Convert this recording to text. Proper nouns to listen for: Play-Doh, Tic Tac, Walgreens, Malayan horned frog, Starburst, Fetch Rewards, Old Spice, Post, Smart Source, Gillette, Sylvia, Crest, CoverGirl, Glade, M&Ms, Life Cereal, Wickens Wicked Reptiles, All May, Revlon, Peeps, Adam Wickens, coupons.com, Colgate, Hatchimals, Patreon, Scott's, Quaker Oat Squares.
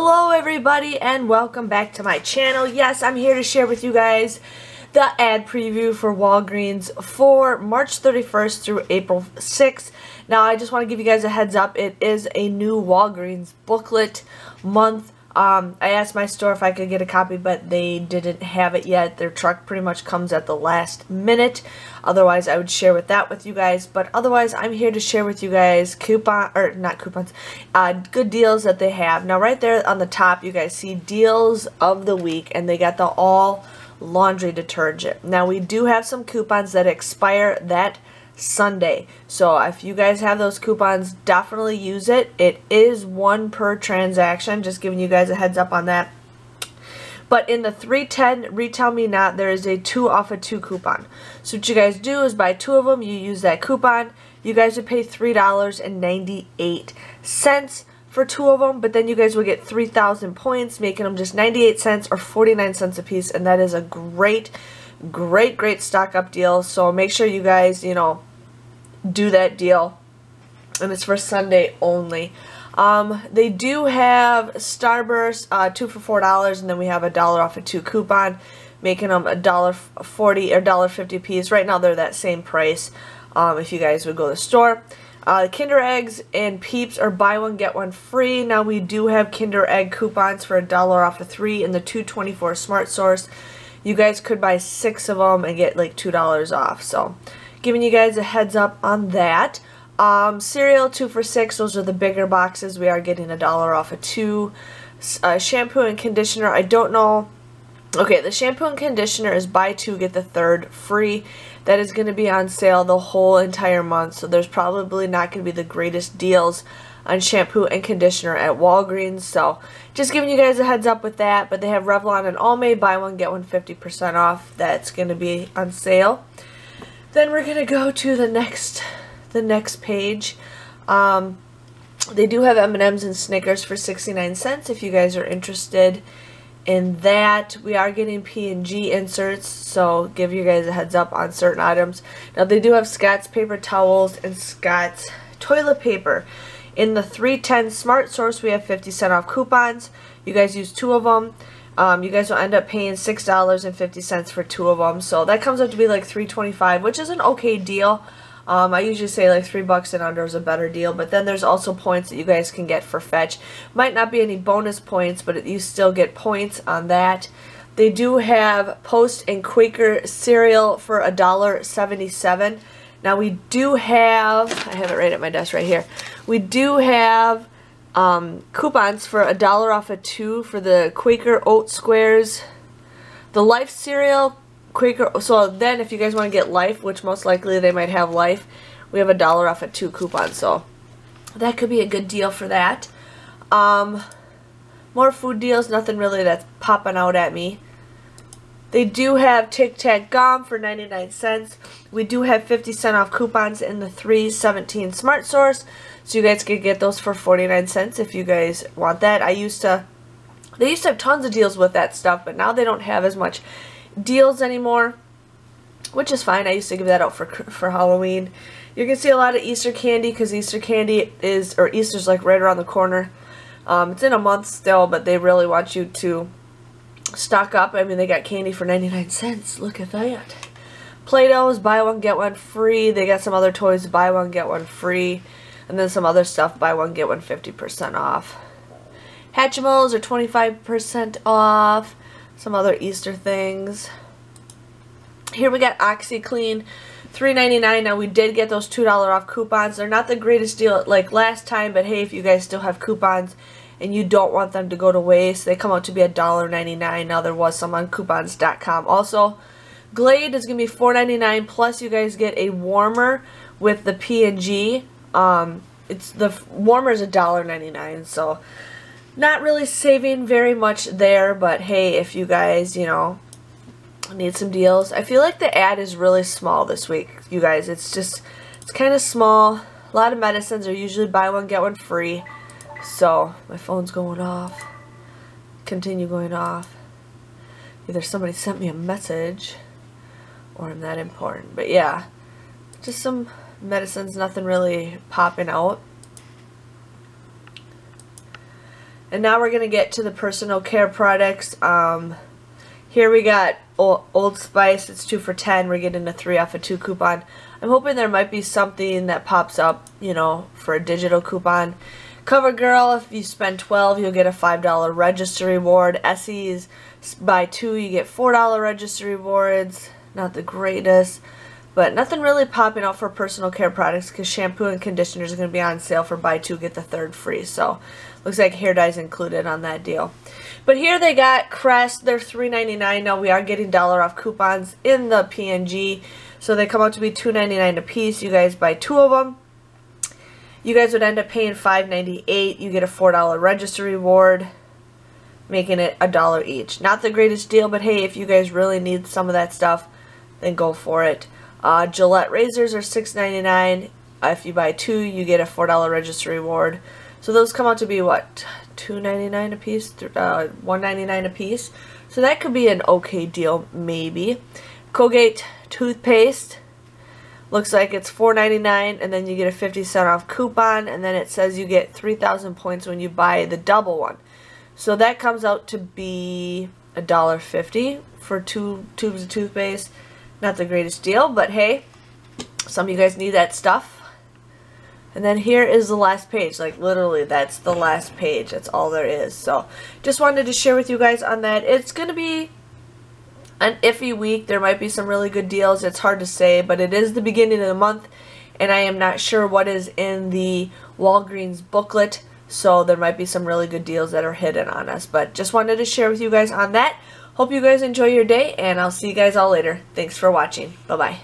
Hello everybody and welcome back to my channel. Yes, I'm here to share with you guys the ad preview for Walgreens for March 31st through April 6th. Now I just want to give you guys a heads up, it is a new Walgreens booklet month. I asked my store if I could get a copy, but they didn't have it yet. Their truck pretty much comes at the last minute. Otherwise, I would share with you guys. But otherwise, I'm here to share with you guys good deals that they have. Now, right there on the top, you guys see deals of the week, and they got the all laundry detergent. Now, we do have some coupons that expire that Sunday. So, if you guys have those coupons, definitely use it. It is one per transaction. Just giving you guys a heads up on that. But in the 310 Retail Me Not, there is a 2 off of 2 coupon. So what you guys do is buy 2 of them, you use that coupon, you guys would pay $3.98 for 2 of them, but then you guys will get 3,000 points, making them just 98 cents or 49 cents a piece, and that is a great stock up deal. So make sure you guys, you know, do that deal, and it's for Sunday only. They do have Starburst 2 for $4, and then we have a $1 off of 2 coupon, making them $1.40 or $1.50 a piece. Right now they're that same price if you guys would go to the store. Kinder Eggs and Peeps are buy one get one free. Now we do have Kinder Egg coupons for $1 off of 3 and the 224 Smart Source. You guys could buy 6 of them and get like $2 off. So giving you guys a heads up on that. Cereal 2 for $6, those are the bigger boxes. We are getting $1 off of 2. Shampoo and conditioner, I don't know. Okay, the shampoo and conditioner is buy 2, get the 3rd free. That is going to be on sale the whole entire month, so there's probably not going to be the greatest deals on shampoo and conditioner at Walgreens. So just giving you guys a heads up with that. But they have Revlon and All May, buy 1, get 1 50% off. That's going to be on sale. Then we're going to go to the next page. They do have M&Ms and Snickers for 69 cents if you guys are interested in that. We are getting P&G inserts, so give you guys a heads up on certain items. Now they do have Scott's paper towels and Scott's toilet paper. In the 310 Smart Source, we have 50 cent off coupons. You guys use 2 of them. You guys will end up paying $6.50 for 2 of them, so that comes up to be like $3.25, which is an okay deal. I usually say like $3 and under is a better deal, but then there's also points that you guys can get for Fetch. Might not be any bonus points, but you still get points on that. They do have Post and Quaker cereal for $1.77. Now we do have, I have it right at my desk right here, we do have coupons for $1 off of 2 for the Quaker Oat Squares, the Life Cereal, Quaker. So then if you guys want to get Life, which most likely they might have Life, we have a $1 off of 2 coupon, so that could be a good deal for that. More food deals, nothing really that's popping out at me. They do have Tic Tac gum for 99 cents. We do have 50 cent off coupons in the 317 Smart Source, so you guys could get those for 49 cents if you guys want that. They used to have tons of deals with that stuff, but now they don't have as much deals anymore, which is fine. I used to give that out for Halloween. You can see a lot of Easter candy because Easter candy is, or Easter's like right around the corner. It's in a month still, but they really want you to stock up. I mean, they got candy for 99 cents. Look at that. Play-Dohs, buy 1, get 1 free. They got some other toys, buy 1, get 1 free. And then some other stuff, buy 1, get 1 50% off. Hatchimals are 25% off. Some other Easter things. Here we got OxiClean, $3.99. Now we did get those $2 off coupons. They're not the greatest deal like last time, but hey, if you guys still have coupons and you don't want them to go to waste, they come out to be $1.99. Now there was some on coupons.com. Also, Glade is going to be $4.99, plus you guys get a warmer with the P&G. It's the warmer is $1.99, so not really saving very much there, but hey, if you guys, you know, need some deals. I feel like the ad is really small this week, you guys. It's kind of small. A lot of medicines are usually buy 1, get 1 free. So, my phone's going off. Continue going off. Either somebody sent me a message or I'm that important. But yeah, just some medicines, nothing really popping out. And now we're going to get to the personal care products. Here we got Old Spice. It's 2 for $10. We're getting a 3 off a 2 coupon. I'm hoping there might be something that pops up, you know, for a digital coupon. CoverGirl, if you spend $12, you'll get a $5 register reward. Essie's, buy 2, you get $4 register rewards. Not the greatest, but nothing really popping out for personal care products because shampoo and conditioner is going to be on sale for buy 2, get the 3rd free. So looks like hair dye's included on that deal. But here they got Crest. They're $3.99. Now we are getting $1 off coupons in the P&G. So they come out to be $2.99 a piece. You guys buy 2 of them. You guys would end up paying $5.98. You get a $4 register reward, making it $1 each. Not the greatest deal, but hey, if you guys really need some of that stuff, then go for it. Gillette razors are $6.99. If you buy 2, you get a $4 register reward. So those come out to be what, $2.99 a piece, $1.99 a piece. So that could be an okay deal, maybe. Colgate toothpaste. Looks like it's $4.99, and then you get a 50-cent off coupon, and then it says you get 3,000 points when you buy the double one. So that comes out to be $1.50 for 2 tubes of toothpaste. Not the greatest deal, but hey, some of you guys need that stuff. And then here is the last page. Like, literally, that's the last page. That's all there is. So just wanted to share with you guys on that. It's going to be an iffy week. There might be some really good deals. It's hard to say, but it is the beginning of the month, and I am not sure what is in the Walgreens booklet, so there might be some really good deals that are hidden on us. But just wanted to share with you guys on that. Hope you guys enjoy your day, and I'll see you guys all later. Thanks for watching. Bye-bye.